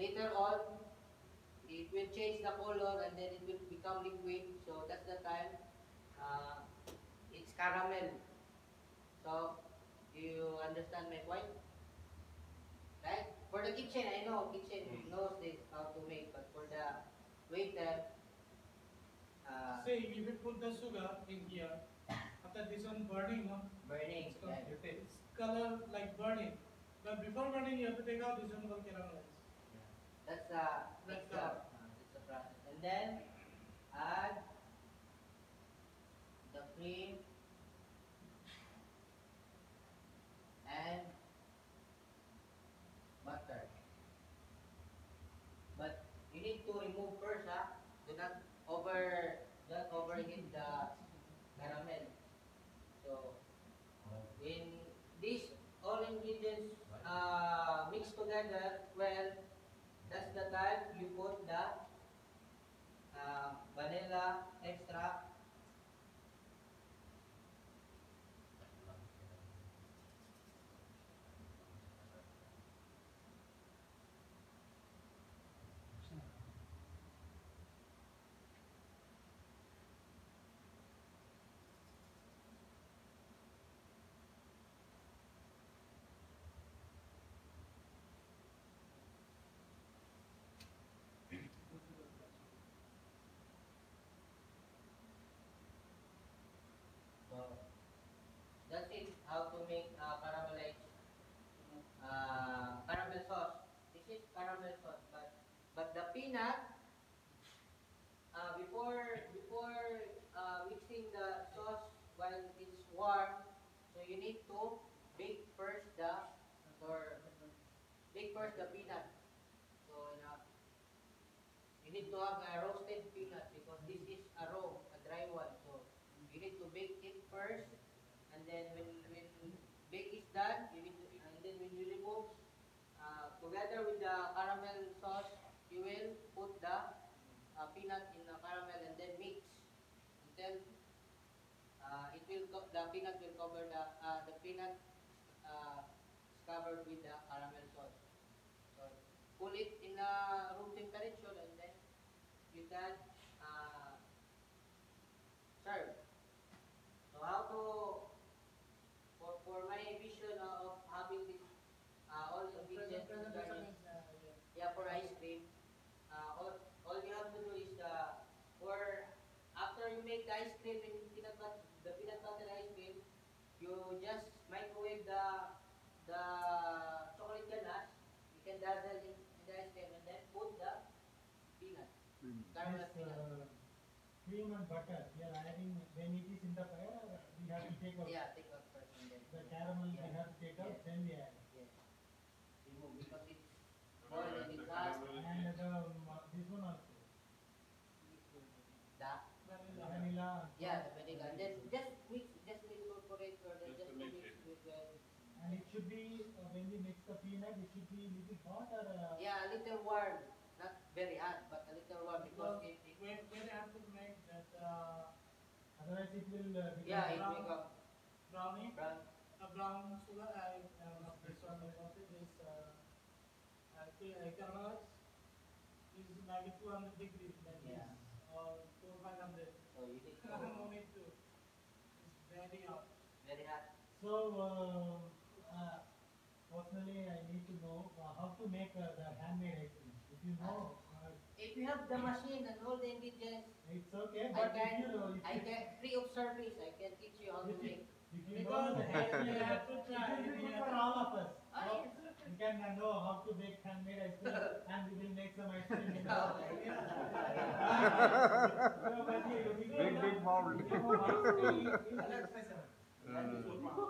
Later on, it will change the color and then it will become liquid. So that's the time it's caramel. So do you understand my point? Right? For the kitchen, I know kitchen knows this how to make, but for the waiter, say if you put the sugar in here, after this one burning, it's right. It's color like burning. But before burning, you have to take out this one for caramelize. That's the process. And then add the cream and butter. But you need to remove first, don't overheat the caramel. So in these all ingredients mixed together well. That's the time you put the vanilla extract how to make caramelized caramel sauce. This is caramel sauce, but the peanut before mixing the sauce while it's warm, so you need to bake first the peanut. So you need to have a roasted peanut because this is a raw, a dry one. So you need to bake it first. And then when bake is done, and then when you remove together with the caramel sauce, you will put the peanut in the caramel and then mix until the peanut is covered with the caramel sauce. So cool it in the room temperature and then you can serve. So how to for my vision of having this all the ingredients for ice cream, all you have to do is after you make the ice cream in peanut butter ice cream, you just microwave the chocolate ganache. You can dazzle it in the ice cream and then put the peanut caramel peanut. Cream and butter, we are adding when it is in the fire. We have to take out. Yeah, take out first. The caramel we have to take out, then we add. Yes. Remove because it's boiled and it's fast. And this one also. The vanilla. Yeah, the vanilla. And then just incorporate or just mix it with the. And it should be when we mix the peanut, it should be a little hot or. Yeah, a little warm. Not very hot, but a little warm because when I have to make that, otherwise it will become brownie. Brown sugar. I caramelize. This is like 200 degrees, like this, or 400-500. So you need to. It's very hot. Very hot. So personally, I need to know how to make the handmade ice cream. If you have the machine and all the ingredients, it's okay. But I can free of service. I can teach you how to make. Because you have to try. For all of us, you can know how to make handmade ice cream, and we will make some ice cream. Big mold.